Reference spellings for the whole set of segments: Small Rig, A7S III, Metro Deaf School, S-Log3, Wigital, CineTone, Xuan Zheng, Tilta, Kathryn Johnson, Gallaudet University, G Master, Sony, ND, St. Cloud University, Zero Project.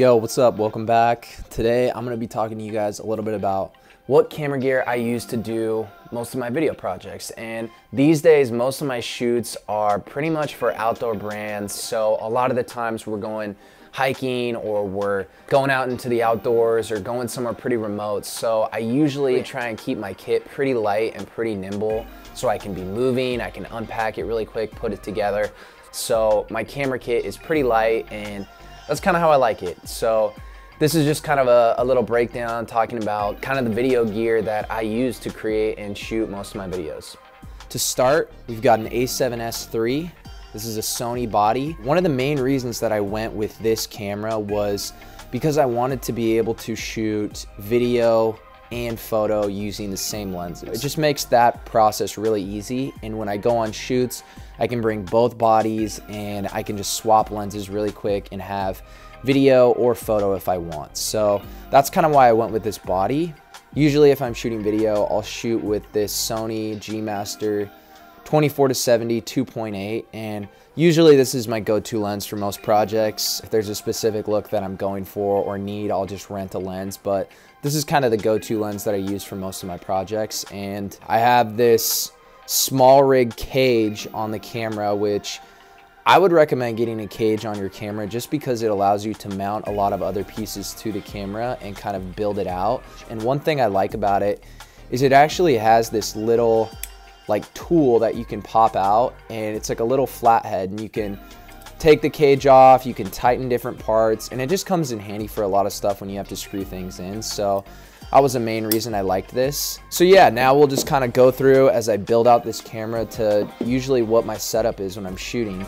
Yo, what's up? Welcome back. Today I'm going to be talking to you guys a little bit about what camera gear I use to do most of my video projects. And these days most of my shoots are pretty much for outdoor brands, so a lot of the times we're going hiking or we're going out into the outdoors or going somewhere pretty remote, so I usually try and keep my kit pretty light and pretty nimble so I can be moving, I can unpack it really quick, put it together. So my camera kit is pretty light and that's kind of how I like it. So this is just kind of a little breakdown talking about kind of the video gear that I use to create and shoot most of my videos. To start, we've got an A7S III. This is a Sony body. One of the main reasons that I went with this camera was because I wanted to be able to shoot video and photo using the same lenses. It just makes that process really easy, and when I go on shoots I can bring both bodies and I can just swap lenses really quick and have video or photo if I want. So that's kind of why I went with this body. Usually if I'm shooting video I'll shoot with this Sony G Master 24-70 2.8, and usually this is my go-to lens for most projects. If there's a specific look that I'm going for or need, I'll just rent a lens, but this is kind of the go-to lens that I use for most of my projects. And I have this small rig cage on the camera, which I would recommend getting a cage on your camera just because it allows you to mount a lot of other pieces to the camera and kind of build it out. And one thing I like about it is it actually has this little like tool that you can pop out, and it's like a little flathead, and you can take the cage off, you can tighten different parts, and it just comes in handy for a lot of stuff when you have to screw things in. So that was the main reason I liked this. So yeah, now we'll just kind of go through as I build out this camera to usually what my setup is when I'm shooting.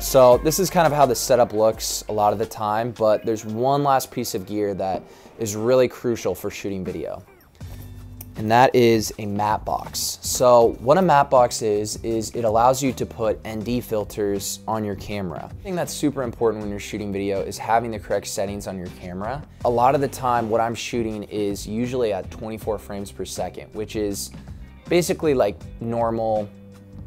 So this is kind of how the setup looks a lot of the time, but there's one last piece of gear that is really crucial for shooting video, and that is a matte box. So what a matte box is it allows you to put ND filters on your camera. The thing that's super important when you're shooting video is having the correct settings on your camera. A lot of the time what I'm shooting is usually at 24 frames per second, which is basically like normal,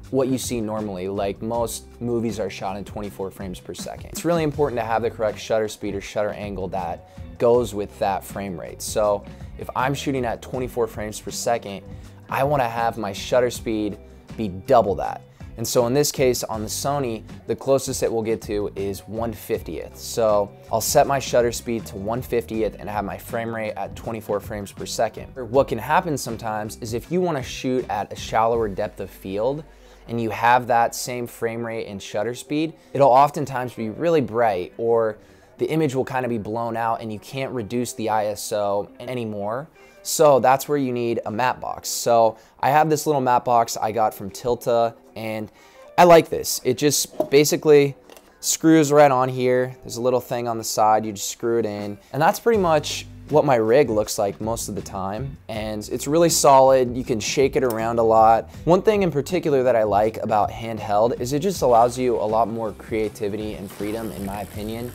what you see normally, like most movies are shot in 24 frames per second. It's really important to have the correct shutter speed or shutter angle that goes with that frame rate. So if I'm shooting at 24 frames per second, I want to have my shutter speed be double that. And so in this case on the Sony, the closest it will get to is 1/50th. So I'll set my shutter speed to 1/50th and have my frame rate at 24 frames per second. What can happen sometimes is if you want to shoot at a shallower depth of field and you have that same frame rate and shutter speed, it'll oftentimes be really bright, or the image will kind of be blown out and you can't reduce the ISO anymore. So that's where you need a matte box. So I have this little matte box I got from Tilta, and I like this. It just basically screws right on here. There's a little thing on the side, you just screw it in. And that's pretty much what my rig looks like most of the time, and it's really solid. You can shake it around a lot. One thing in particular that I like about handheld is it just allows you a lot more creativity and freedom, in my opinion.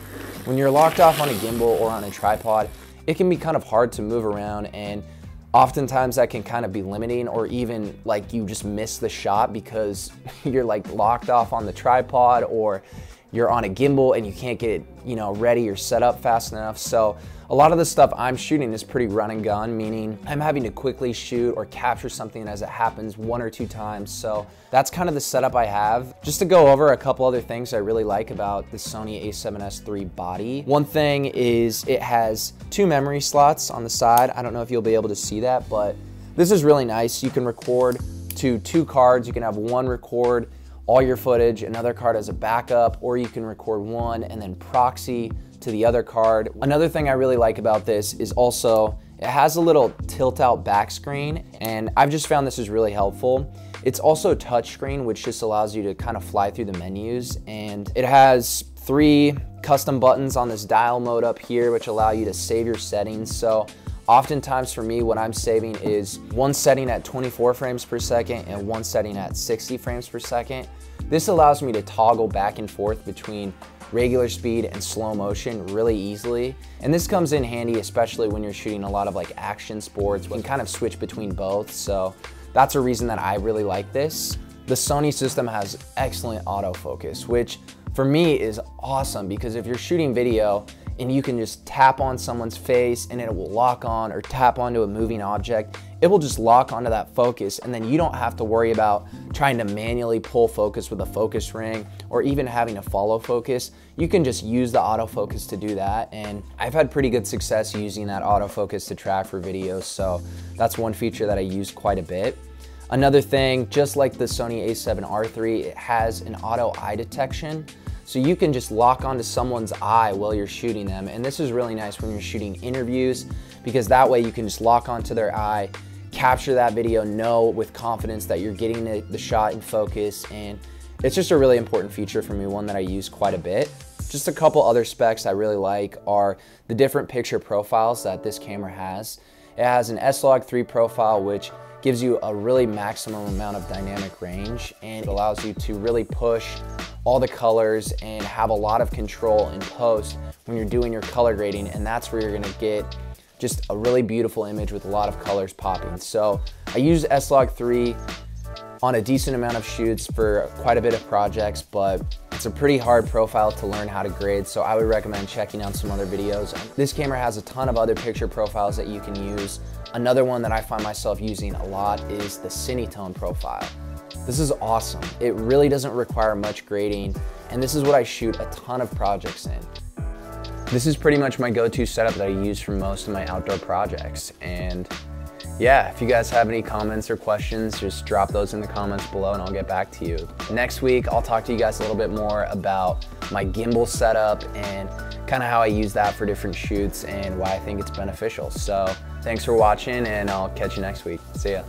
When you're locked off on a gimbal or on a tripod, it can be kind of hard to move around, and oftentimes that can kind of be limiting, or even like you just miss the shot because you're like locked off on the tripod, or you're on a gimbal and you can't get it, you know, ready or set up fast enough. So a lot of the stuff I'm shooting is pretty run and gun, meaning I'm having to quickly shoot or capture something as it happens one or two times. So that's kind of the setup I have. Just to go over a couple other things I really like about the Sony A7S III body. One thing is it has two memory slots on the side. I don't know if you'll be able to see that, but this is really nice. You can record to two cards. You can have one record all your footage, another card as a backup, or you can record one and then proxy to the other card. Another thing I really like about this is also it has a little tilt out back screen, and I've just found this is really helpful. It's also touchscreen, which just allows you to kind of fly through the menus, and it has three custom buttons on this dial mode up here which allow you to save your settings. So oftentimes for me, what I'm saving is one setting at 24 frames per second and one setting at 60 frames per second. This allows me to toggle back and forth between regular speed and slow motion really easily. And this comes in handy, especially when you're shooting a lot of like action sports. You can kind of switch between both, so that's a reason that I really like this. The Sony system has excellent autofocus, which for me is awesome because if you're shooting video and you can just tap on someone's face and it will lock on, or tap onto a moving object, it will just lock onto that focus, and then you don't have to worry about trying to manually pull focus with a focus ring or even having to follow focus. You can just use the autofocus to do that, and I've had pretty good success using that autofocus to track for videos, so that's one feature that I use quite a bit. Another thing, just like the Sony A7S III, it has an auto eye detection. So you can just lock onto someone's eye while you're shooting them. And this is really nice when you're shooting interviews, because that way you can just lock onto their eye, capture that video, know with confidence that you're getting the shot in focus. And it's just a really important feature for me, one that I use quite a bit. Just a couple other specs I really like are the different picture profiles that this camera has. It has an S-Log3 profile, which gives you a really maximum amount of dynamic range, and it allows you to really push all the colors and have a lot of control in post when you're doing your color grading, and that's where you're gonna get just a really beautiful image with a lot of colors popping. So I use S-Log3 on a decent amount of shoots for quite a bit of projects, but it's a pretty hard profile to learn how to grade, so I would recommend checking out some other videos. This camera has a ton of other picture profiles that you can use. Another one that I find myself using a lot is the CineTone profile. This is awesome. It really doesn't require much grading, and this is what I shoot a ton of projects in. This is pretty much my go-to setup that I use for most of my outdoor projects. And yeah, if you guys have any comments or questions, just drop those in the comments below and I'll get back to you. Next week, I'll talk to you guys a little bit more about my gimbal setup and kind of how I use that for different shoots and why I think it's beneficial. So thanks for watching, and I'll catch you next week. See ya.